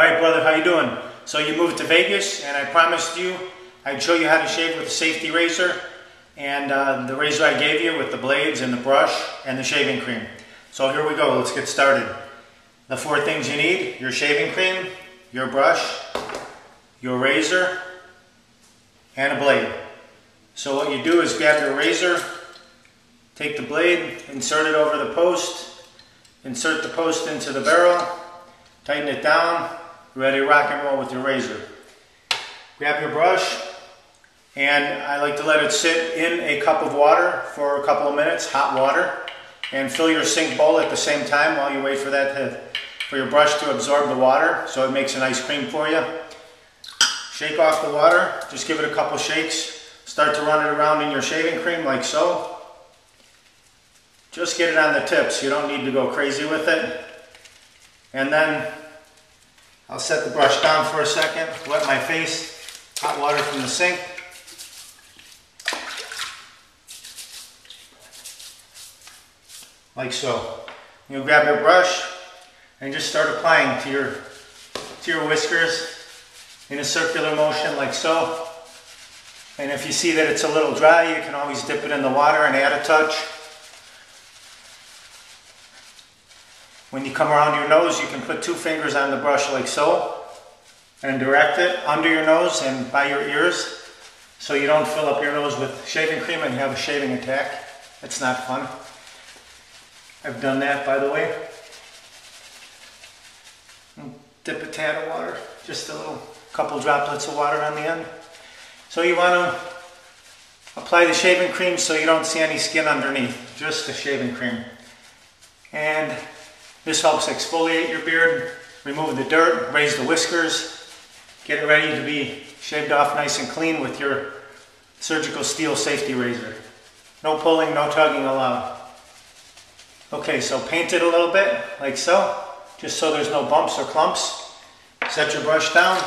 Alright brother, how you doing? So you moved to Vegas and I promised you I'd show you how to shave with a safety razor and the razor I gave you with the blades and the brush and the shaving cream. So here we go, let's get started. The four things you need: your shaving cream, your brush, your razor, and a blade. So what you do is grab your razor, take the blade, insert it over the post, insert the post into the barrel, tighten it down, ready to rock and roll with your razor. Grab your brush, and I like to let it sit in a cup of water for a couple of minutes, hot water, and fill your sink bowl at the same time while you wait for your brush to absorb the water so it makes an ice cream for you. Shake off the water, just give it a couple shakes, start to run it around in your shaving cream like so. Just get it on the tips, you don't need to go crazy with it. And then I'll set the brush down for a second, wet my face, hot water from the sink. Like so. You'll grab your brush and just start applying to your whiskers in a circular motion like so. And if you see that it's a little dry, you can always dip it in the water and add a touch. When you come around your nose, you can put two fingers on the brush like so and direct it under your nose and by your ears so you don't fill up your nose with shaving cream and you have a shaving attack. It's not fun. I've done that, by the way. Dip a tad of water, just a little couple droplets of water on the end. So you want to apply the shaving cream so you don't see any skin underneath, just the shaving cream. And this helps exfoliate your beard, remove the dirt, raise the whiskers, get it ready to be shaved off nice and clean with your surgical steel safety razor. No pulling, no tugging allowed. Okay, so paint it a little bit, like so, just so there's no bumps or clumps. Set your brush down,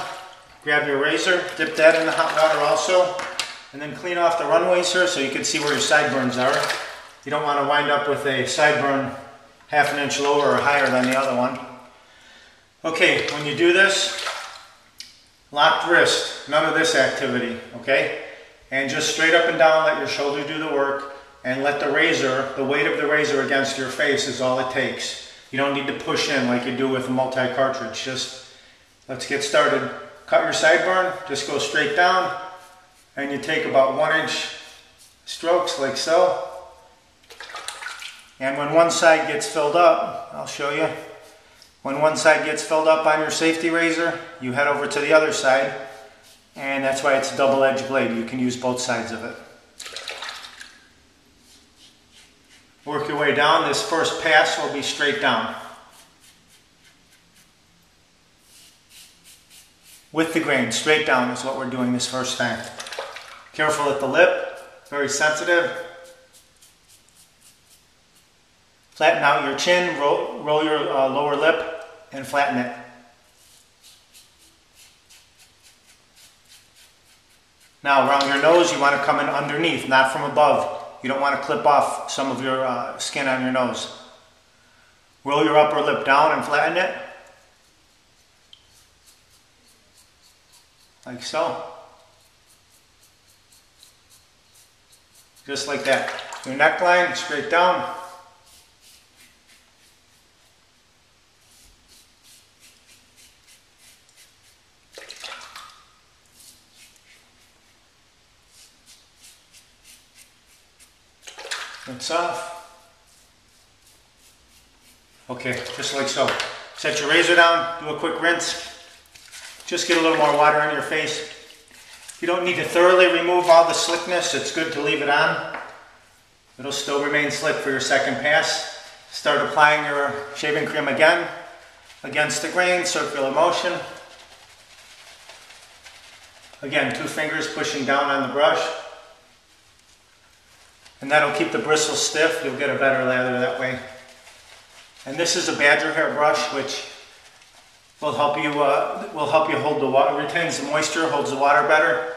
grab your razor, dip that in the hot water also, and then clean off the runways here so you can see where your sideburns are. You don't want to wind up with a sideburn half an inch lower or higher than the other one. Okay, when you do this, locked wrist, none of this activity, okay? And just straight up and down, let your shoulder do the work, and let the razor, the weight of the razor against your face is all it takes. You don't need to push in like you do with a multi-cartridge. Just, let's get started. Cut your sideburn, just go straight down, and you take about 1-inch strokes like so. And when one side gets filled up, I'll show you. When one side gets filled up on your safety razor, you head over to the other side, and that's why it's a double-edged blade. You can use both sides of it. Work your way down. This first pass will be straight down. With the grain, straight down is what we're doing this first time. Careful at the lip, very sensitive. Flatten out your chin, roll your lower lip, and flatten it. Now around your nose, you want to come in underneath, not from above. You don't want to clip off some of your skin on your nose. Roll your upper lip down and flatten it. Like so. Just like that. Your neckline, straight down. Rinse off. Okay, just like so. Set your razor down, do a quick rinse. Just get a little more water on your face. You don't need to thoroughly remove all the slickness. It's good to leave it on. It'll still remain slick for your second pass. Start applying your shaving cream again. Against the grain, circular motion. Again, two fingers pushing down on the brush. And that'll keep the bristles stiff. You'll get a better lather that way. And this is a badger hair brush, which will help you hold the water, retains the moisture, holds the water better,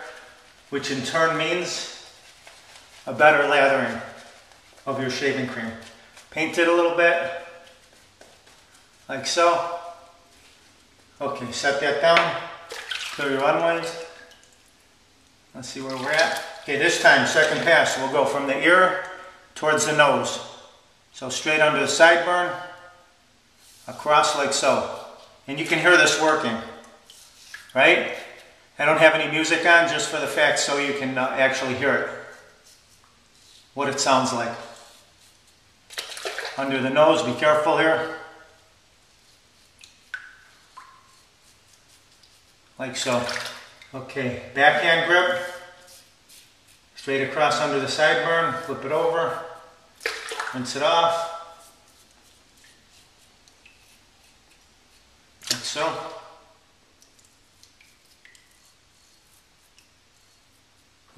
which in turn means a better lathering of your shaving cream. Paint it a little bit, like so. Okay, set that down, clear your runways. Let's see where we're at. Okay, this time, second pass, we'll go from the ear towards the nose. So straight under the sideburn, across like so. And you can hear this working, right? I don't have any music on, just for the fact so you can actually hear it, what it sounds like. Under the nose, be careful here. Like so. Okay, backhand grip, straight across under the sideburn, flip it over, rinse it off. Like so.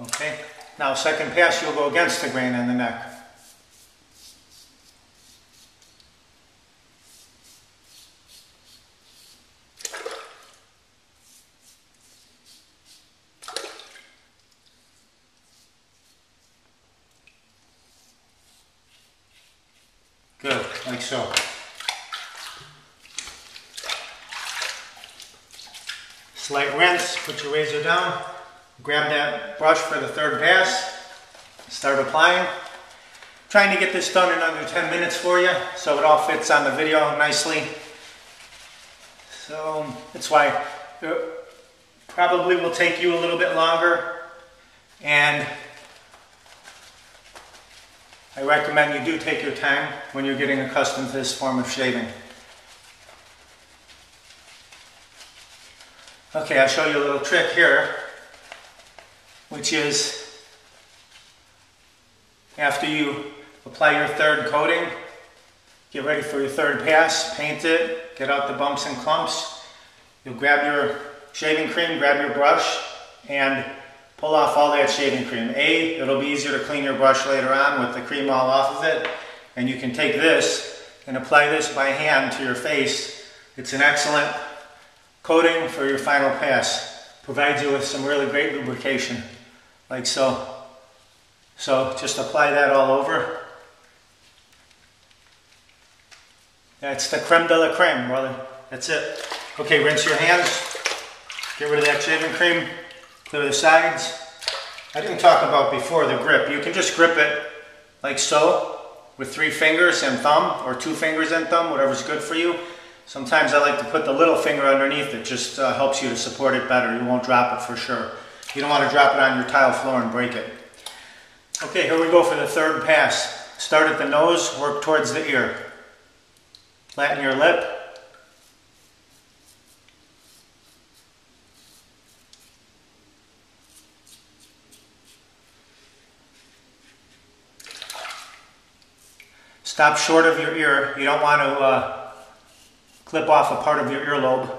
Okay, now second pass, you'll go against the grain on the neck. Good, like so. Slight rinse, put your razor down, grab that brush for the third pass, start applying. Trying to get this done in under 10 minutes for you, so it all fits on the video nicely. So that's why it probably will take you a little bit longer, and I recommend you do take your time when you're getting accustomed to this form of shaving. Okay, I'll show you a little trick here, which is after you apply your third coating, get ready for your third pass, paint it, get out the bumps and clumps. You'll grab your shaving cream, grab your brush, and pull off all that shaving cream. It'll be easier to clean your brush later on with the cream all off of it, and you can take this and apply this by hand to your face. It's an excellent coating for your final pass. Provides you with some really great lubrication, like so. So just apply that all over. That's the creme de la creme, brother. That's it. Okay, rinse your hands. Get rid of that shaving cream. Clear the sides. I didn't talk about before the grip. You can just grip it like so with 3 fingers and thumb, or 2 fingers and thumb, whatever's good for you. Sometimes I like to put the little finger underneath. It just helps you to support it better. You won't drop it for sure. You don't want to drop it on your tile floor and break it. Okay, here we go for the third pass. Start at the nose, work towards the ear. Flatten your lip. Stop short of your ear. You don't want to clip off a part of your earlobe.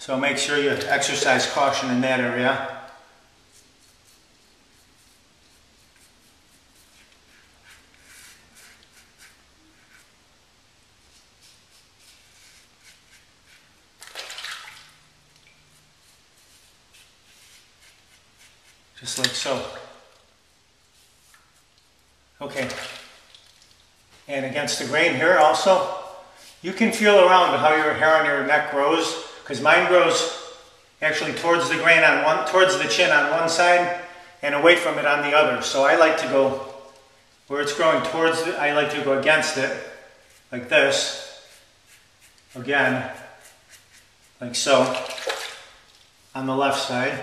So make sure you exercise caution in that area. Just like so. Okay. And against the grain here also. You can feel around how your hair on your neck grows, because mine grows actually towards the grain on one, towards the chin on one side and away from it on the other. So I like to go where it's growing towards it, I like to go against it, like this, again, like so, on the left side,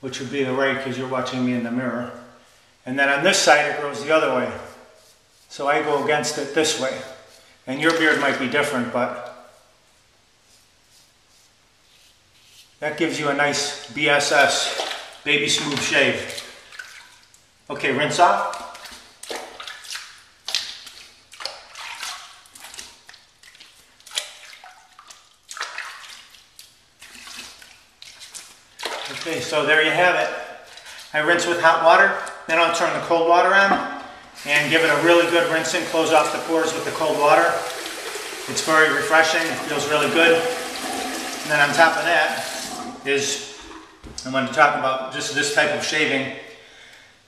which would be the right because you're watching me in the mirror. And then on this side it grows the other way. So I go against it this way. And your beard might be different, but that gives you a nice BSS, baby smooth shave. Okay, rinse off. Okay, so there you have it. I rinse with hot water, then I'll turn the cold water on and give it a really good rinsing. Close off the pores with the cold water. It's very refreshing. It feels really good. And then on top of that is, I want to talk about just this type of shaving.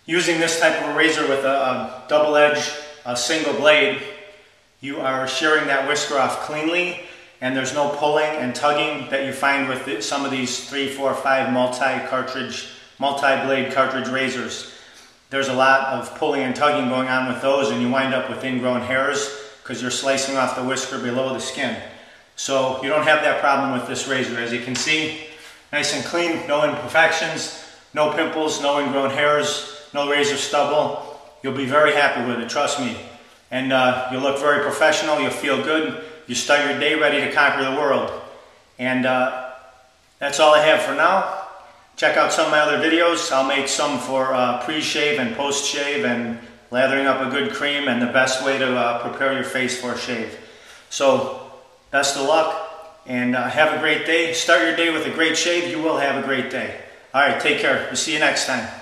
Using this type of a razor with a double edge, a single blade, you are shearing that whisker off cleanly. and there's no pulling and tugging that you find with some of these 3, 4, 5 multi-blade cartridge razors. There's a lot of pulling and tugging going on with those, and you wind up with ingrown hairs because you're slicing off the whisker below the skin. So you don't have that problem with this razor. As you can see, nice and clean, no imperfections, no pimples, no ingrown hairs, no razor stubble. You'll be very happy with it, trust me. And you'll look very professional, you'll feel good, you start your day ready to conquer the world. And that's all I have for now. Check out some of my other videos. I'll make some for pre-shave and post-shave and lathering up a good cream and the best way to prepare your face for a shave. So best of luck, and have a great day. Start your day with a great shave. You will have a great day. All right, take care. We'll see you next time.